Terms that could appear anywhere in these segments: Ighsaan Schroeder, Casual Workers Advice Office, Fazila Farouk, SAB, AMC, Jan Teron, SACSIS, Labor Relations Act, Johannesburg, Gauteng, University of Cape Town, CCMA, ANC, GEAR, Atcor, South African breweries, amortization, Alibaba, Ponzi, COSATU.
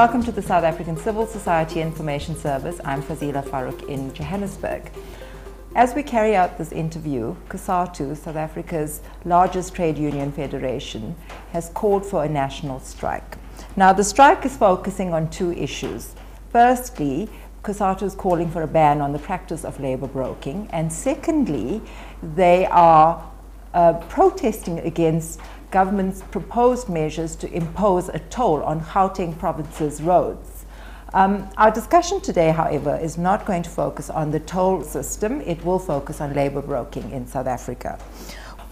Welcome to the South African Civil Society Information Service. I'm Fazila Farouk in Johannesburg. As we carry out this interview, COSATU, South Africa's largest trade union federation, has called for a national strike. Now, the strike is focusing on two issues. Firstly, COSATU is calling for a ban on the practice of labour broking, and secondly, they are protesting against government's proposed measures to impose a toll on Gauteng province's roads. Our discussion today, however, is not going to focus on the toll system. It will focus on labour broking in South Africa.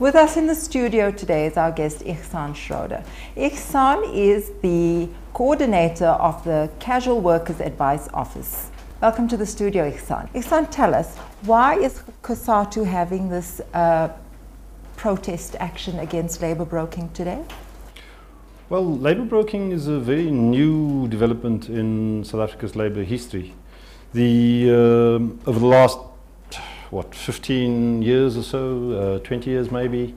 With us in the studio today is our guest Ighsaan Schroeder. Ighsaan is the coordinator of the Casual Workers Advice Office. Welcome to the studio, Ighsaan. Ighsaan, tell us, why is COSATU having this protest action against labour broking today? Well, labour broking is a very new development in South Africa's labour history. Over the last, what, 15 years or so, 20 years maybe,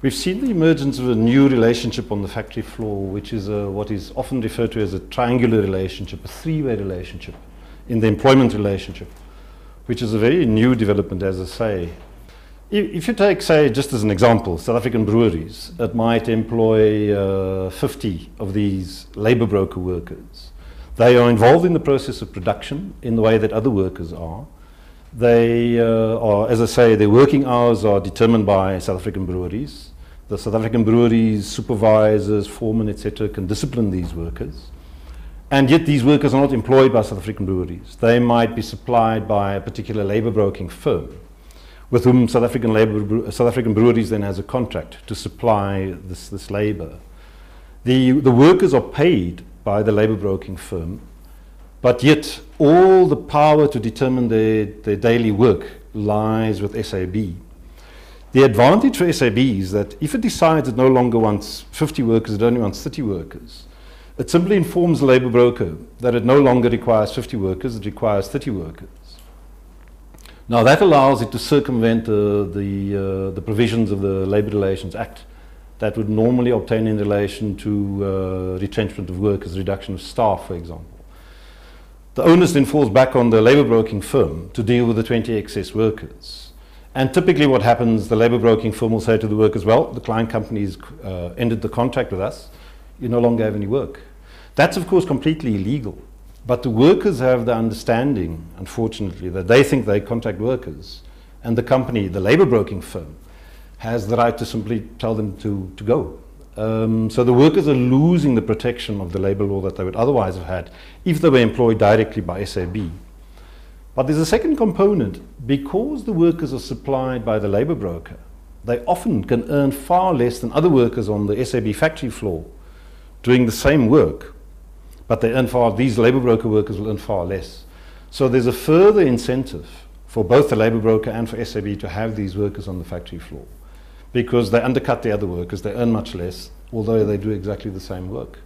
we've seen the emergence of a new relationship on the factory floor, which is what is often referred to as a triangular relationship, a three-way relationship in the employment relationship, which is a very new development, as I say. If you take, say, just as an example, South African breweries that might employ 50 of these labour broker workers, they are involved in the process of production in the way that other workers are. They are, as I say, their working hours are determined by South African breweries. The South African breweries, supervisors, foremen, etc., can discipline these workers. And yet these workers are not employed by South African breweries. They might be supplied by a particular labour broking firm, with whom South African breweries then has a contract to supply this labour. The workers are paid by the labour broking firm, but yet all the power to determine their daily work lies with SAB. The advantage for SAB is that if it decides it no longer wants 50 workers, it only wants 30 workers, it simply informs the labour broker that it no longer requires 50 workers, it requires 30 workers. Now that allows it to circumvent the provisions of the Labor Relations Act that would normally obtain in relation to retrenchment of workers, reduction of staff, for example. The onus then falls back on the labour broking firm to deal with the 20 excess workers. And typically what happens, the labour broking firm will say to the workers, well, the client company's ended the contract with us, you no longer have any work. That's of course completely illegal. But the workers have the understanding, unfortunately, that they think they contract workers, and the company, the labour broking firm, has the right to simply tell them to go. So the workers are losing the protection of the labour law that they would otherwise have had if they were employed directly by SAB. But there's a second component. Because the workers are supplied by the labour broker, they often can earn far less than other workers on the SAB factory floor doing the same work. But they earn far, these labour broker workers will earn far less. So there's a further incentive for both the labour broker and for SAB to have these workers on the factory floor, because they undercut the other workers, they earn much less, although they do exactly the same work.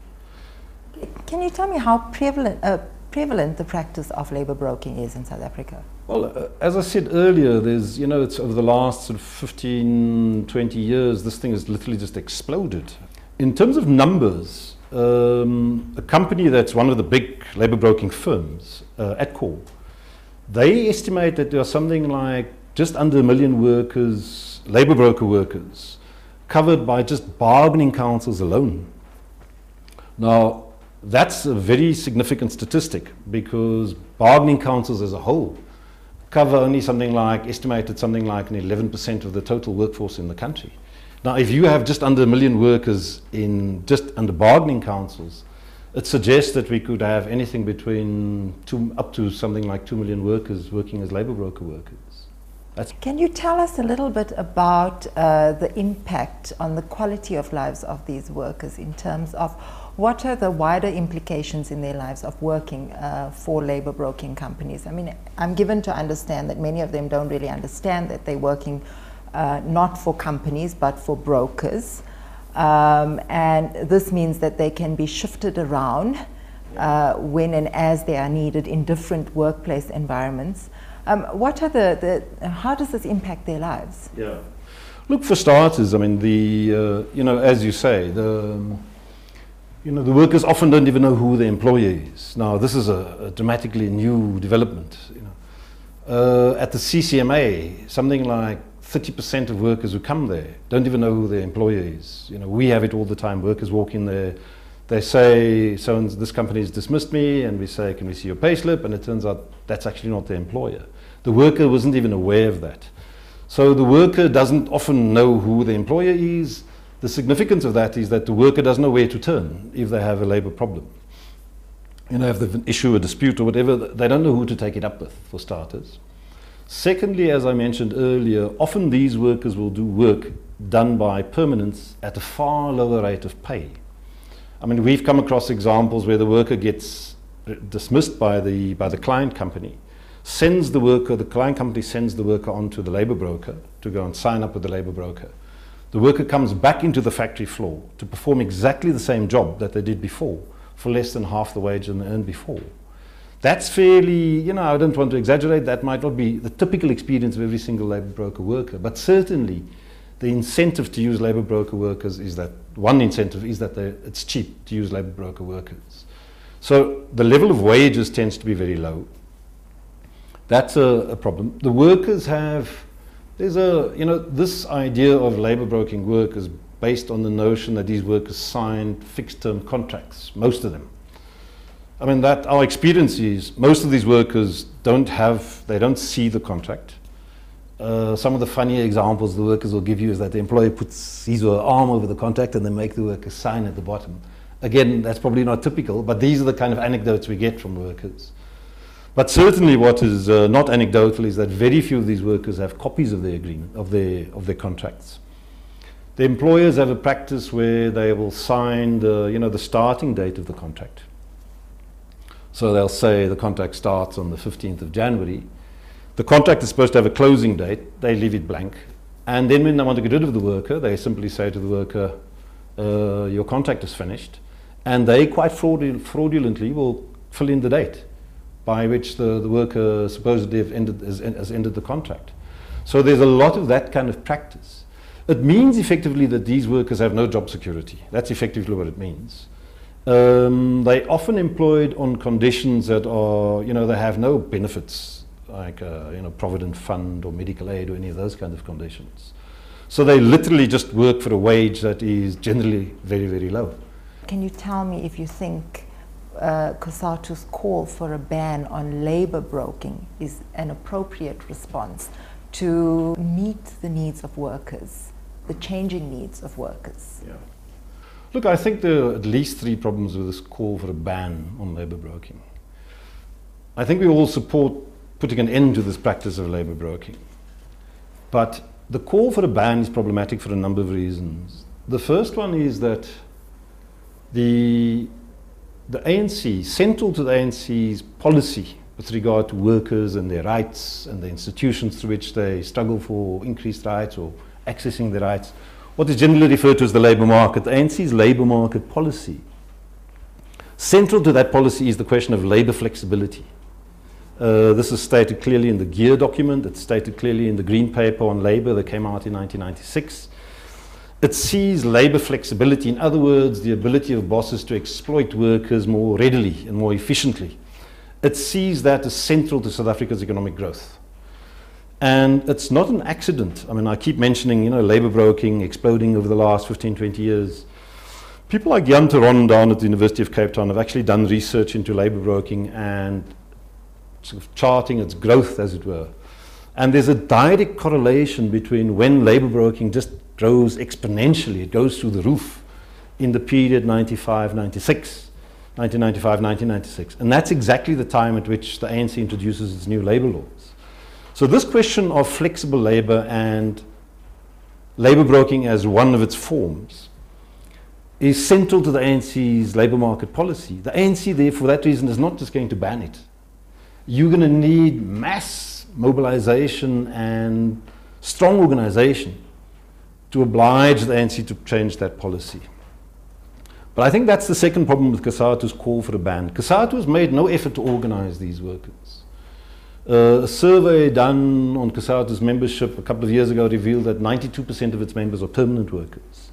Can you tell me how prevalent the practice of labour broking is in South Africa? Well, as I said earlier, there's, you know, it's over the last sort of 15, 20 years, this thing has literally just exploded. In terms of numbers, a company that's one of the big labour broking firms, Atcor, they estimate that there are something like just under 1 million workers, labour broker workers, covered by just bargaining councils alone. Now, that's a very significant statistic, because bargaining councils as a whole cover only something like, estimated something like an 11% of the total workforce in the country. Now, if you have just under 1 million workers in just under bargaining councils, it suggests that we could have anything between up to something like 2 million workers working as labour broker workers. Can you tell us a little bit about the impact on the quality of lives of these workers in terms of what are the wider implications in their lives of working for labour broking companies? I mean, I'm given to understand that many of them don't really understand that they're working not for companies but for brokers, and this means that they can be shifted around when and as they are needed in different workplace environments. How does this impact their lives? Yeah, look, for starters, I mean, as you say, you know, the workers often don't even know who the employer is. Now, this is a dramatically new development. You know. At the CCMA, something like 30% of workers who come there don't even know who their employer is. You know, we have it all the time. Workers walk in there, they say, so this company has dismissed me, and we say, can we see your payslip? And it turns out that's actually not their employer. The worker wasn't even aware of that. So the worker doesn't often know who the employer is. The significance of that is that the worker doesn't know where to turn if they have a labor problem. You know, if they have an issue, a dispute or whatever, they don't know who to take it up with, for starters. Secondly, as I mentioned earlier, often these workers will do work done by permanents at a far lower rate of pay. I mean, we've come across examples where the worker gets dismissed by the client company, sends the worker, the client company sends the worker on to the labor broker to go and sign up with the labor broker. The worker comes back into the factory floor to perform exactly the same job that they did before for less than half the wage than they earned before. That's fairly, you know, I don't want to exaggerate, that might not be the typical experience of every single labour broker worker, but certainly the incentive to use labour broker workers is that, one incentive is that it's cheap to use labour broker workers. So the level of wages tends to be very low. That's a problem. The workers have, there's a, you know, this idea of labour broking work is based on the notion that these workers signed fixed term contracts, most of them. I mean, that our experience is most of these workers don't have, they don't see the contract. Some of the funnier examples the workers will give you is that the employer puts his or her arm over the contract and they make the worker sign at the bottom. Again, that's probably not typical, but these are the kind of anecdotes we get from workers. But certainly what is not anecdotal is that very few of these workers have copies of their agreement, of their contracts. The employers have a practice where they will sign the, you know, the starting date of the contract. So they'll say the contract starts on the 15th of January. The contract is supposed to have a closing date. They leave it blank. And then when they want to get rid of the worker, they simply say to the worker, your contract is finished. And they quite fraudulently will fill in the date by which the worker supposedly has ended the contract. So there's a lot of that kind of practice. It means effectively that these workers have no job security. That's effectively what it means. They often employed on conditions that are, you know, they have no benefits like, you know, provident fund or medical aid or any of those kinds of conditions. So they literally just work for a wage that is generally very, very low. Can you tell me if you think COSATU's call for a ban on labour broking is an appropriate response to meet the needs of workers, the changing needs of workers? Yeah. Look, I think there are at least three problems with this call for a ban on labour broking. I think we all support putting an end to this practice of labour broking. But the call for a ban is problematic for a number of reasons. The first one is that the ANC, central to the ANC's policy with regard to workers and their rights and the institutions through which they struggle for increased rights or accessing their rights, what is generally referred to as the labour market, the ANC's labour market policy. Central to that policy is the question of labour flexibility. This is stated clearly in the GEAR document, it's stated clearly in the Green Paper on Labour that came out in 1996. It sees labour flexibility, in other words, the ability of bosses to exploit workers more readily and more efficiently. It sees that as central to South Africa's economic growth. And it's not an accident. I mean, I keep mentioning, you know, labour broking exploding over the last 15, 20 years. People like Jan Teron down at the University of Cape Town have actually done research into labour broking and sort of charting its growth, as it were. And there's a direct correlation between when labour broking just grows exponentially, it goes through the roof in the period 1995, 1996. And that's exactly the time at which the ANC introduces its new labour laws. So this question of flexible labour and labour broking as one of its forms is central to the ANC's labour market policy. The ANC, therefore, for that reason, is not just going to ban it. You're going to need mass mobilisation and strong organisation to oblige the ANC to change that policy. But I think that's the second problem with COSATU's call for a ban. COSATU has made no effort to organise these workers. A survey done on COSATU's membership a couple of years ago revealed that 92% of its members are permanent workers.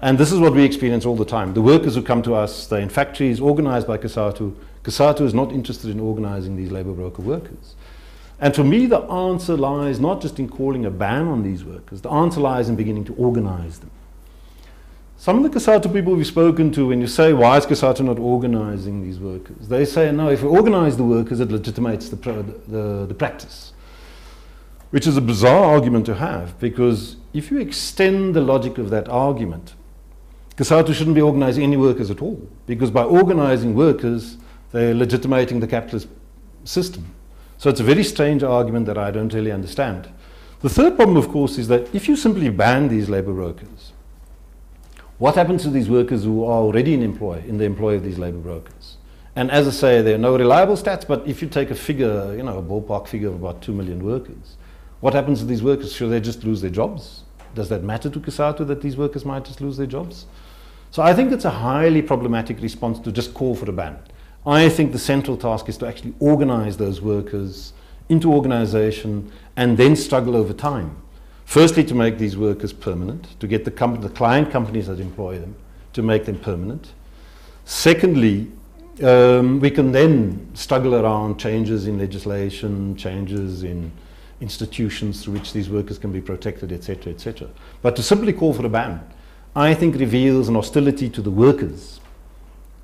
And this is what we experience all the time. The workers who come to us, they're in factories organized by COSATU. COSATU is not interested in organizing these labor broker workers. And for me, the answer lies not just in calling a ban on these workers. The answer lies in beginning to organize them. Some of the COSATU people we've spoken to, when you say, why is COSATU not organizing these workers? They say, no, if we organize the workers, it legitimates the practice. Which is a bizarre argument to have, because if you extend the logic of that argument, COSATU shouldn't be organizing any workers at all, because by organizing workers, they're legitimating the capitalist system. So it's a very strange argument that I don't really understand. The third problem, of course, is that if you simply ban these labor brokers, what happens to these workers who are already in the employ of these labor brokers? And as I say, there are no reliable stats, but if you take a figure, you know, a ballpark figure of about 2 million workers, what happens to these workers? Should they just lose their jobs? Does that matter to COSATU that these workers might just lose their jobs? So I think it's a highly problematic response to just call for a ban. I think the central task is to actually organize those workers into organization and then struggle over time. Firstly, to make these workers permanent, to get the client companies that employ them to make them permanent. Secondly, we can then struggle around changes in legislation, changes in institutions through which these workers can be protected, etc., etc. But to simply call for a ban, I think, reveals an hostility to the workers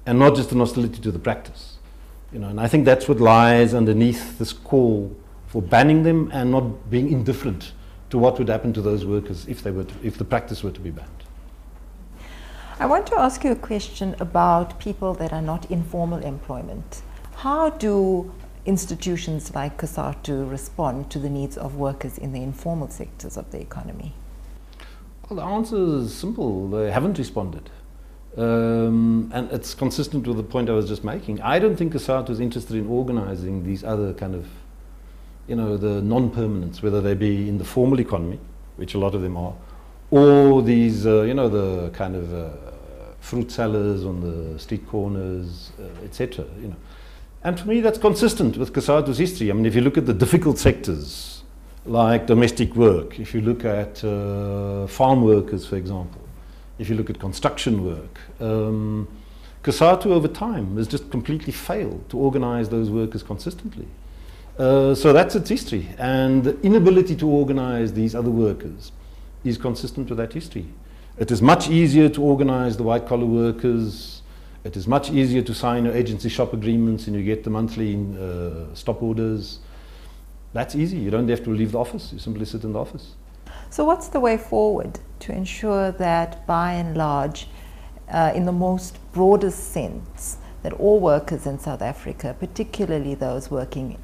and not just an hostility to the practice. You know, and I think that's what lies underneath this call for banning them and not being indifferent to what would happen to those workers if the practice were to be banned. I want to ask you a question about people that are not in formal employment. How do institutions like COSATU respond to the needs of workers in the informal sectors of the economy? Well, the answer is simple. They haven't responded. And it's consistent with the point I was just making. I don't think COSATU is interested in organizing these other kind of, you know, the non-permanents, whether they be in the formal economy, which a lot of them are, or these, you know, the kind of fruit sellers on the street corners, etc. You know. And for me, that's consistent with COSATU's history. I mean, if you look at the difficult sectors, like domestic work, if you look at farm workers, for example, if you look at construction work, COSATU over time has just completely failed to organize those workers consistently. So that's its history, and the inability to organize these other workers is consistent with that history. It is much easier to organize the white-collar workers. It is much easier to sign your agency shop agreements and you get the monthly stop orders. That's easy. You don't have to leave the office. You simply sit in the office. So what's the way forward to ensure that, by and large, in the most broadest sense, that all workers in South Africa, particularly those working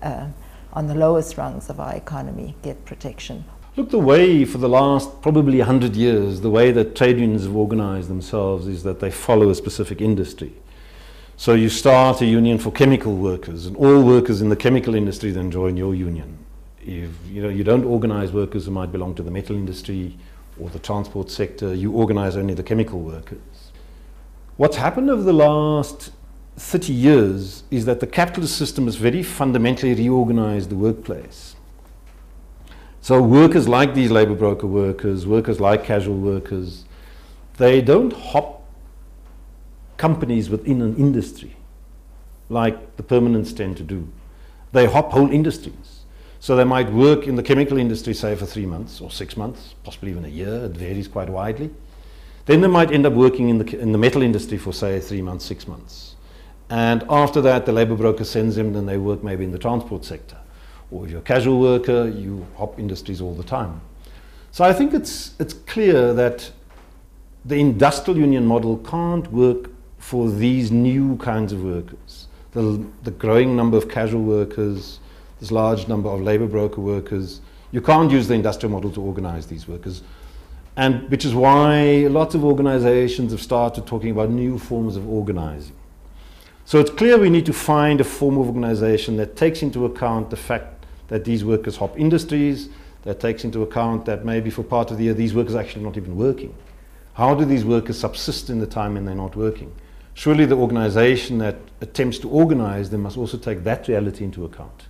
on the lowest rungs of our economy, get protection? Look, the way for the last probably 100 years, the way that trade unions have organized themselves is that they follow a specific industry. So you start a union for chemical workers, and all workers in the chemical industry then join your union. If, you know, you don't organize workers who might belong to the metal industry or the transport sector, you organize only the chemical workers. What's happened over the last 30 years is that the capitalist system has very fundamentally reorganized the workplace. So workers like these labor broker workers, workers like casual workers, they don't hop companies within an industry like the permanents tend to do. They hop whole industries. So they might work in the chemical industry, say, for 3 months or 6 months, possibly even a year. It varies quite widely. Then they might end up working in the metal industry for, say, 3 months, 6 months. And after that, the labor broker sends them, then they work maybe in the transport sector. Or if you're a casual worker, you hop industries all the time. So I think it's clear that the industrial union model can't work for these new kinds of workers. The growing number of casual workers, this large number of labor broker workers, you can't use the industrial model to organize these workers. And which is why lots of organizations have started talking about new forms of organizing. So it's clear we need to find a form of organization that takes into account the fact that these workers hop industries, that takes into account that maybe for part of the year these workers are actually not even working. How do these workers subsist in the time when they're not working? Surely the organization that attempts to organize them must also take that reality into account.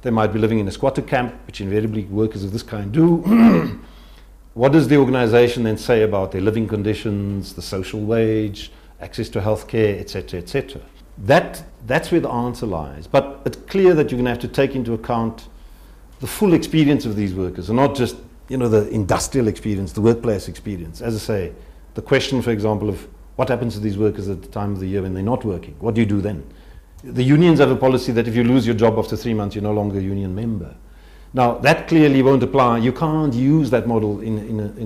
They might be living in a squatter camp, which invariably workers of this kind do, What does the organization then say about their living conditions, the social wage, access to healthcare, etc., etc.? That's where the answer lies. But it's clear that you're going to have to take into account the full experience of these workers, and not just, you know, the industrial experience, the workplace experience. As I say, the question, for example, of what happens to these workers at the time of the year when they're not working? What do you do then? The unions have a policy that if you lose your job after 3 months, you're no longer a union member. Now, that clearly won't apply. You can't use that model in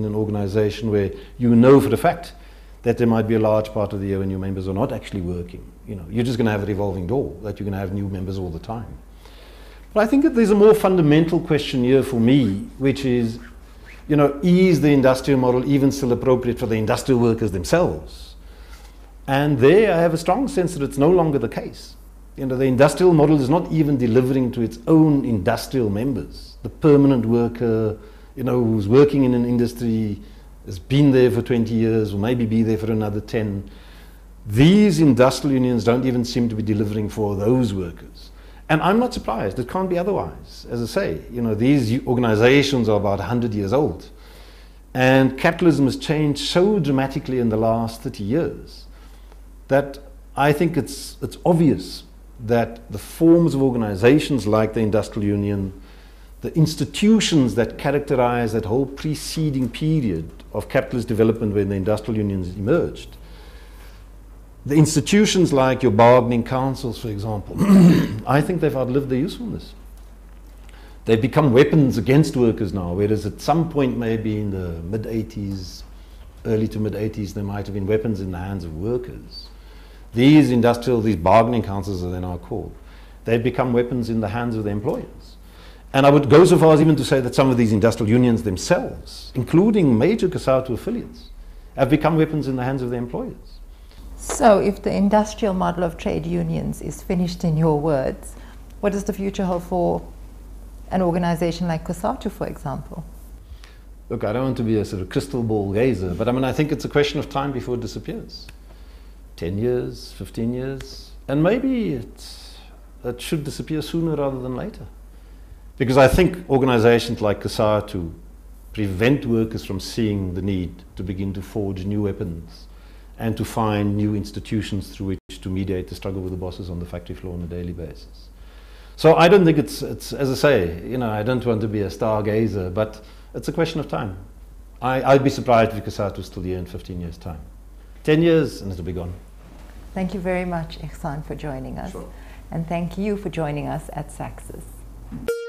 an organization where you know for the fact that there might be a large part of the year when your members are not actually working. You know, you're just going to have a revolving door, that you're going to have new members all the time. But I think that there's a more fundamental question here for me, which is, you know, is the industrial model even still appropriate for the industrial workers themselves? And there I have a strong sense that it's no longer the case. You know, the industrial model is not even delivering to its own industrial members. The permanent worker, you know, who's working in an industry, has been there for 20 years, or maybe be there for another 10. These industrial unions don't even seem to be delivering for those workers. And I'm not surprised. It can't be otherwise. As I say, you know, these organizations are about 100 years old. And capitalism has changed so dramatically in the last 30 years that I think it's obvious that the forms of organizations like the industrial union, the institutions that characterize that whole preceding period of capitalist development when the industrial unions emerged, the institutions like your bargaining councils, for example, I think they've outlived their usefulness. They've become weapons against workers now, whereas at some point maybe in the mid-80s, early to mid-80s, they might have been weapons in the hands of workers. These bargaining councils, as they're now called, they've become weapons in the hands of the employers. And I would go so far as even to say that some of these industrial unions themselves, including major COSATU affiliates, have become weapons in the hands of the employers. So if the industrial model of trade unions is finished in your words, what does the future hold for an organization like COSATU, for example? Look, I don't want to be a sort of crystal ball gazer, but I mean, I think it's a question of time before it disappears. 10 years, 15 years, and maybe it should disappear sooner rather than later. Because I think organizations like COSATU prevent workers from seeing the need to begin to forge new weapons and to find new institutions through which to mediate the struggle with the bosses on the factory floor on a daily basis. So I don't think it's as I say, you know, I don't want to be a stargazer, but it's a question of time. I'd be surprised if COSATU is still here in 15 years' time. 10 years and it'll be gone. Thank you very much, Ighsaan, for joining us. Sure. And thank you for joining us at SACSIS.